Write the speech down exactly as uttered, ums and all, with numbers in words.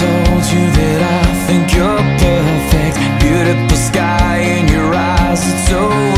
told you that I think you're perfect. Beautiful sky in your eyes, it's so